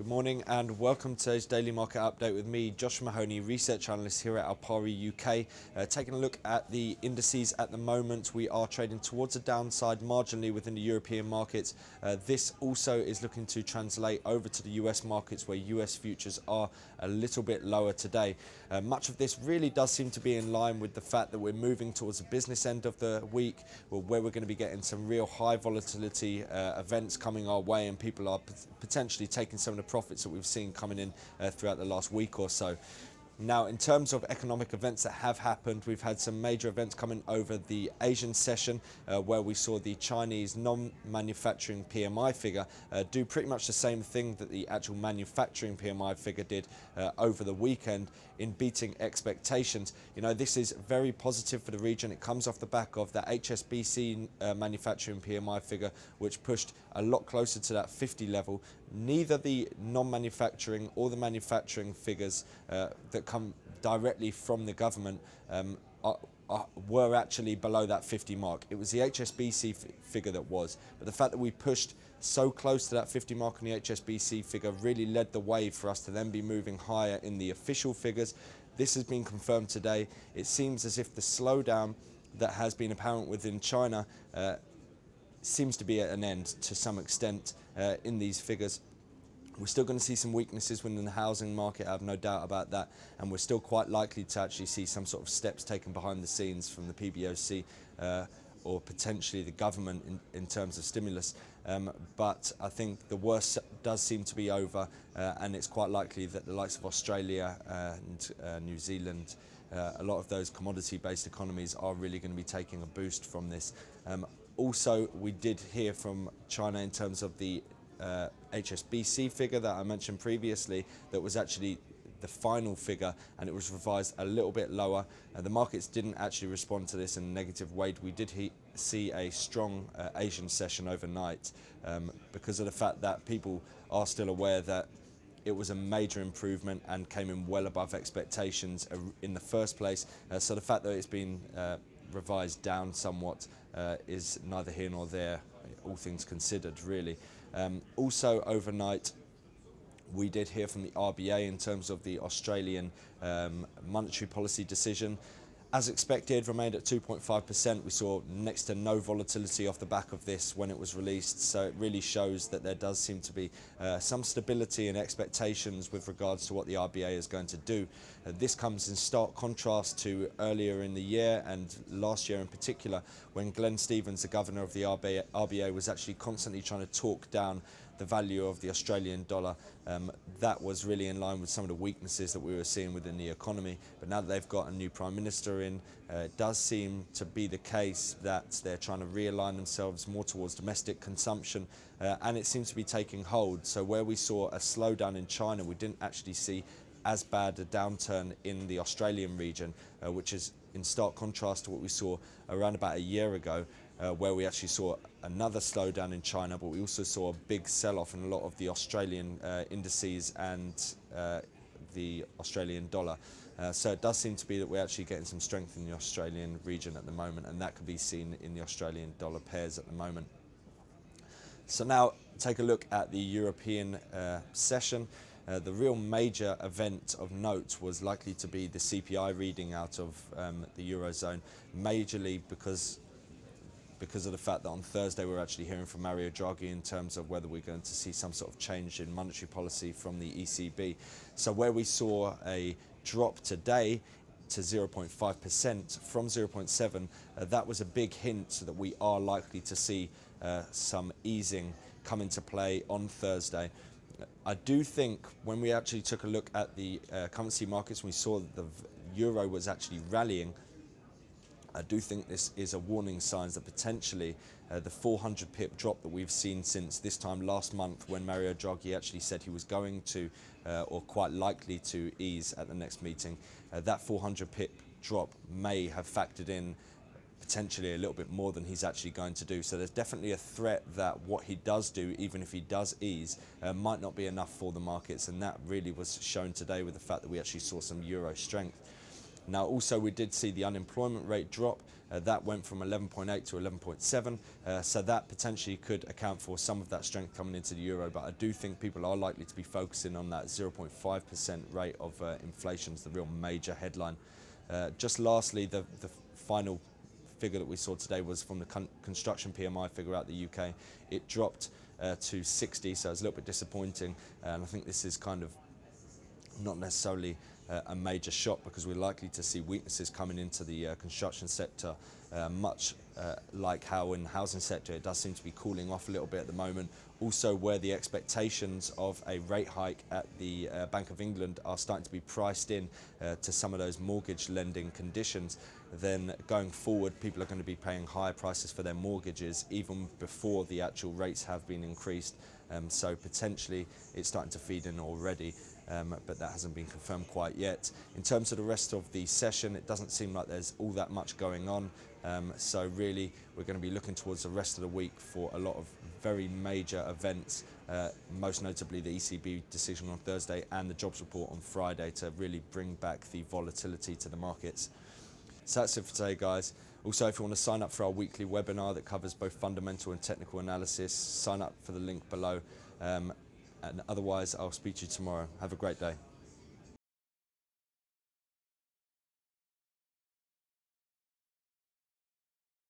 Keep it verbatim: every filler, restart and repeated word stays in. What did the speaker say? Good morning and welcome to today's Daily Market Update with me, Josh Mahoney, Research Analyst here at Alpari U K. Uh, taking a look at the indices at the moment, we are trading towards the downside marginally within the European markets. Uh, this also is looking to translate over to the U S markets, where U S futures are a little bit lower today. Uh, much of this really does seem to be in line with the fact that we're moving towards the business end of the week, where we're going to be getting some real high volatility uh, events coming our way, and people are p potentially taking some of the profits that we've seen coming in uh, throughout the last week or so. Now, in terms of economic events that have happened, we've had some major events coming over the Asian session, uh, where we saw the Chinese non-manufacturing P M I figure uh, do pretty much the same thing that the actual manufacturing P M I figure did uh, over the weekend, in beating expectations. You know, this is very positive for the region. It comes off the back of that H S B C uh, manufacturing P M I figure, which pushed a lot closer to that fifty level. Neither the non-manufacturing or the manufacturing figures uh, that come directly from the government um, are, are, were actually below that fifty mark. It was the H S B C f figure that was, but the fact that we pushed so close to that fifty mark on the H S B C figure really led the way for us to then be moving higher in the official figures. This has been confirmed today. It seems as if the slowdown that has been apparent within China uh, seems to be at an end to some extent uh, in these figures. We're still going to see some weaknesses within the housing market, I have no doubt about that, and we're still quite likely to actually see some sort of steps taken behind the scenes from the P B O C uh, or potentially the government in, in terms of stimulus. Um, but I think the worst does seem to be over, uh, and it's quite likely that the likes of Australia and uh, New Zealand, uh, a lot of those commodity-based economies, are really going to be taking a boost from this. Um, also, we did hear from China in terms of the Uh, H S B C figure that I mentioned previously, that was actually the final figure, and it was revised a little bit lower. Uh, the markets didn't actually respond to this in a negative way. We did he see a strong uh, Asian session overnight um, because of the fact that people are still aware that it was a major improvement and came in well above expectations in the first place. Uh, so the fact that it's been uh, revised down somewhat uh, is neither here nor there, all things considered, really. Um, also overnight, we did hear from the R B A in terms of the Australian um, monetary policy decision. As expected, remained at two point five percent. We saw next to no volatility off the back of this when it was released, so it really shows that there does seem to be uh, some stability and expectations with regards to what the R B A is going to do. Uh, this comes in stark contrast to earlier in the year, and last year in particular, when Glenn Stevens, the governor of the R B A, R B A was actually constantly trying to talk down the value of the Australian dollar. Um, that was really in line with some of the weaknesses that we were seeing within the economy. But now that they've got a new Prime Minister in, uh, it does seem to be the case that they're trying to realign themselves more towards domestic consumption, uh, and it seems to be taking hold. So where we saw a slowdown in China, we didn't actually see as bad a downturn in the Australian region, uh, which is in stark contrast to what we saw around about a year ago, Uh, where we actually saw another slowdown in China, but we also saw a big sell-off in a lot of the Australian uh, indices and uh, the Australian dollar. Uh, so it does seem to be that we're actually getting some strength in the Australian region at the moment, and that could be seen in the Australian dollar pairs at the moment. So now take a look at the European uh, session. Uh, the real major event of note was likely to be the C P I reading out of um, the Eurozone, majorly because because of the fact that on Thursday we're actually hearing from Mario Draghi in terms of whether we're going to see some sort of change in monetary policy from the E C B. So where we saw a drop today to zero point five percent from zero point seven, uh, that was a big hint that we are likely to see uh, some easing come into play on Thursday. I do think when we actually took a look at the uh, currency markets, we saw that the euro was actually rallying. I do think this is a warning sign that potentially uh, the four hundred pip drop that we've seen since this time last month, when Mario Draghi actually said he was going to uh, or quite likely to ease at the next meeting, uh, that four hundred pip drop may have factored in potentially a little bit more than he's actually going to do. So there's definitely a threat that what he does do, even if he does ease, uh, might not be enough for the markets, and that really was shown today with the fact that we actually saw some euro strength. Now also we did see the unemployment rate drop. Uh, that went from eleven point eight to eleven point seven, uh, so that potentially could account for some of that strength coming into the euro, but I do think people are likely to be focusing on that zero point five percent rate of uh, inflation as the real major headline. Uh, just lastly, the, the final figure that we saw today was from the con construction P M I figure out the U K. It dropped uh, to sixty, so it's a little bit disappointing, and I think this is kind of not necessarily uh, a major shock because we're likely to see weaknesses coming into the uh, construction sector, uh, much uh, like how in the housing sector it does seem to be cooling off a little bit at the moment. Also, where the expectations of a rate hike at the uh, Bank of England are starting to be priced in uh, to some of those mortgage lending conditions, then going forward people are going to be paying higher prices for their mortgages even before the actual rates have been increased. Um, so potentially it's starting to feed in already, um, but that hasn't been confirmed quite yet. In terms of the rest of the session, it doesn't seem like there's all that much going on, um, so really we're going to be looking towards the rest of the week for a lot of very major events, uh, most notably the E C B decision on Thursday and the jobs report on Friday to really bring back the volatility to the markets. So that's it for today, guys. Also, if you want to sign up for our weekly webinar that covers both fundamental and technical analysis, sign up for the link below. Um, and otherwise, I'll speak to you tomorrow. Have a great day.